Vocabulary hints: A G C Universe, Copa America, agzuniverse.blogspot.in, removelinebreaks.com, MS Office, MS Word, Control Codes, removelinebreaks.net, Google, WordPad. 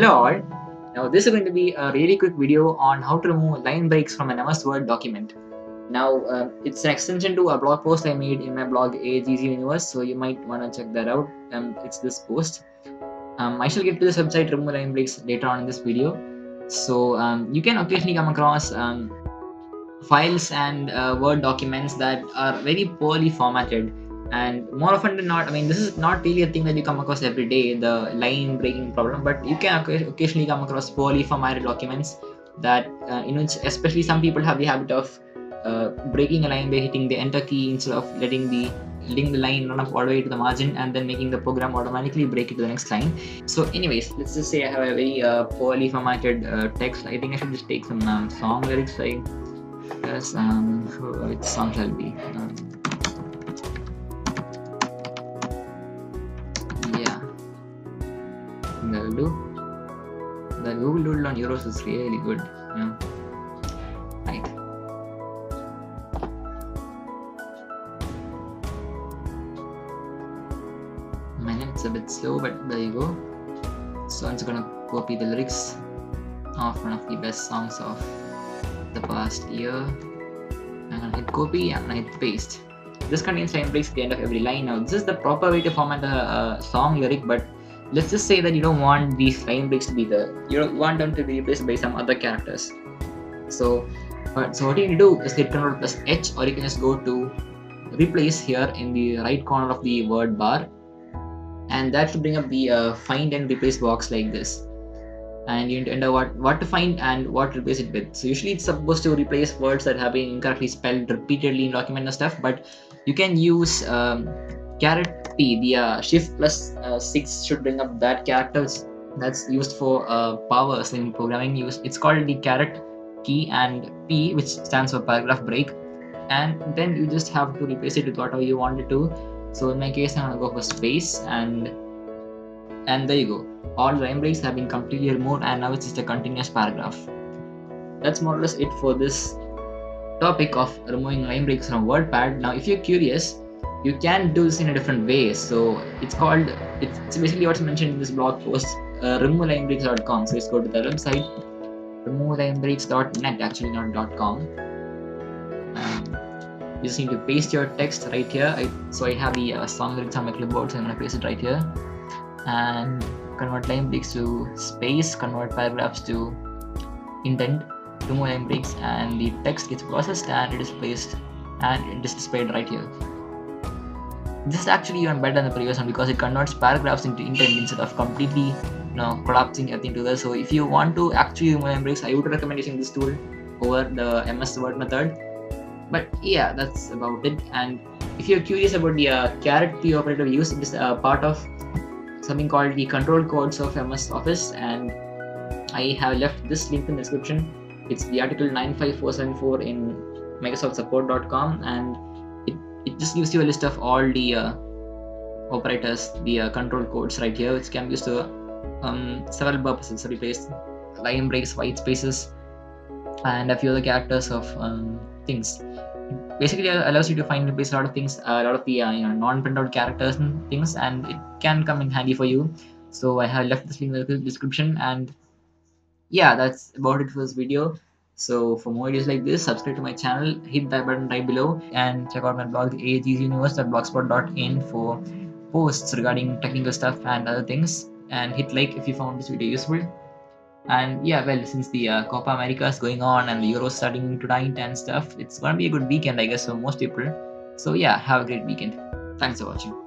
Hello all. Now this is going to be a really quick video on how to remove line breaks from an MS Word document. Now it's an extension to a blog post I made in my blog A G C Universe, so you might want to check that out. It's this post. I shall get to this website, remove line breaks, later on in this video. So you can occasionally come across files and Word documents that are very poorly formatted. And more often than not, I mean, this is not really a thing that you come across every day, the line breaking problem, but you can occasionally come across poorly formatted documents that, in which especially some people have the habit of breaking a line by hitting the enter key instead of letting the line run up all the way to the margin and then making the program automatically break it to the next line. So anyways, let's just say I have a very poorly formatted text. I think I should just take some song lyrics, like yes, which song shall be? That'll do. The Google Doodle on Euros is really good. Yeah. Right. My head's a bit slow, but there you go. So I'm just gonna copy the lyrics of one of the best songs of the past year. I'm gonna hit copy and I hit paste. This contains line breaks at the end of every line. Now this is the proper way to format a song lyric, but let's just say that you don't want these line breaks to be there. You don't want them to be replaced by some other characters. So what you need to do is hit Control plus H, or you can just go to replace here in the right corner of the word bar, and that should bring up the find and replace box like this. And you need to enter what to find and what to replace it with. So usually it's supposed to replace words that have been incorrectly spelled repeatedly in document and stuff, but you can use #P. The shift plus 6 should bring up that character that's used for powers in programming. It's called the #P, which stands for paragraph break, and then you just have to replace it with whatever you want it to. So in my case, I'm gonna go for space, and there you go. All line breaks have been completely removed, and now it's just a continuous paragraph. That's more or less it for this topic of removing line breaks from WordPad. Now, if you're curious, you can do this in a different way, so it's basically what's mentioned in this blog post, removelinebreaks.com. So let's go to the website, removelinebreaks.net, actually not .com. You just need to paste your text right here. So I have the song lyrics on my clipboard, so I'm gonna paste it right here, and convert line breaks to space, convert paragraphs to indent, remove line breaks, and the text gets processed and it is placed and it is displayed right here. This is actually even better than the previous one because it converts paragraphs into indent instead of completely, you know, collapsing everything together. So if you want to actually remove line breaks, I would recommend using this tool over the MS Word method. But yeah, that's about it. And if you're curious about the #P operator use, it is part of something called the Control Codes of MS Office, and I have left this link in the description. It's the article 95474 in microsoftsupport.com, and it just gives you a list of all the operators, the control codes right here, which can be used to several purposes. So replace line breaks, white spaces, and a few other characters of things. It basically allows you to find and replace a lot of things, a lot of the non-printout characters and things, and it can come in handy for you. So I have left this link in the description, and yeah, that's about it for this video. So for more videos like this, subscribe to my channel, hit that button right below, and check out my blog agzuniverse.blogspot.in for posts regarding technical stuff and other things, and hit like if you found this video useful. And yeah, well, since the Copa America is going on and the Euro starting tonight and stuff, it's gonna be a good weekend I guess for most people. So yeah, have a great weekend. Thanks for watching.